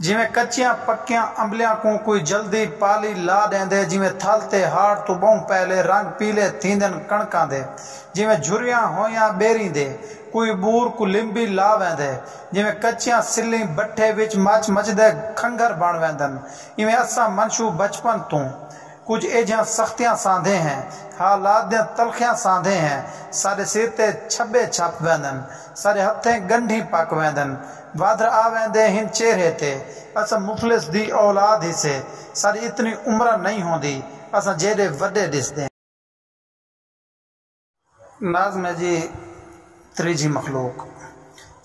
जिमें कच्चिया पक्किया अंबलियां को कोई जल्दी पाली ला देंदे, जिमें थलते हाड़ तो बहु पहले रंग पीले थींदन कणका दे, जिमें झुरिया होया बेरी दे, कोई बूर को लिंबी ला वेंदे, जिमें कच्चिया सिल्ली बट्ठे विच मच मचदे खंगर बण वेंदन। इमें असा मनशू बचपन तू कुछ एजियां सख्तियां साधे हैं, हालात दियां तलखियां साधे हैं, सारे सिर ते छब्बे छप वेंदन, सारे हथे गंढी पक वेंदन, वादर आ वेंदे हिन चेहरे ते, अस मुफलिस दी औलाद ही से, सारी इतनी उम्र नहीं होंदी, अस जेडे वड्डे दिसदे। नाज़ में जी त्रिजी मखलूक,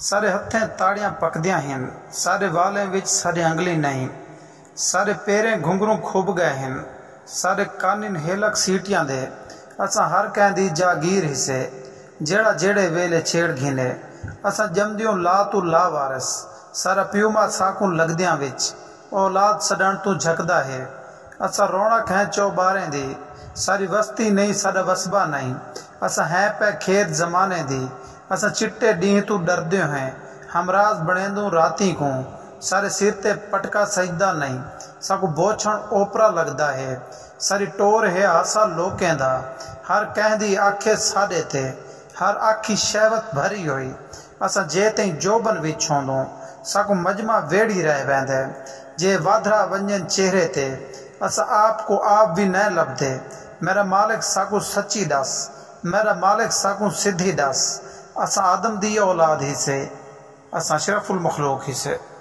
सारे हथे ताड़ियां पकदियां हैं, सारे वाले विच सारी अंगली नहीं, सारे पेरें घुंघरू खूब गए हैं, सारे कानिन हेलक सीटियां दे, असा हर कह दी जागीर हिसे, जेड़ा जेड़े वेले छेड़ घिने, असा जमदियों ला तू ला वारस, सारा प्यूमा साकू लगदियां विच, औलाद सडन तू झकदा है, असा रौनक है चौबारें दी, सारी वस्ती नहीं सारा वसबा नहीं, असा है पै खेत जमाने दी, असा चिट्टे डीह तू डरदे हैं, हमराज बणेंदू राती को, सारे सिर ते पटका सजदा नहीं, साकू बोछण ओपरा लगदा है, सारी टोर है आसा लोकें दा, हर कह दी आखे साडे ते, हर आखी शैवत भरी हुई, असा जे ते जोबन विच होंदो, साकू मजमा वेड़ी रह वेंदे, जे वाधरा वंजन चेहरे ते, असा आपको आप भी न लभदे। मेरा मालिक साकू सच्ची दस, मेरा मालिक साकू सिद्धी दस, असा आदम दी औलाद ही से, असा अशरफुल मखलूक ही से।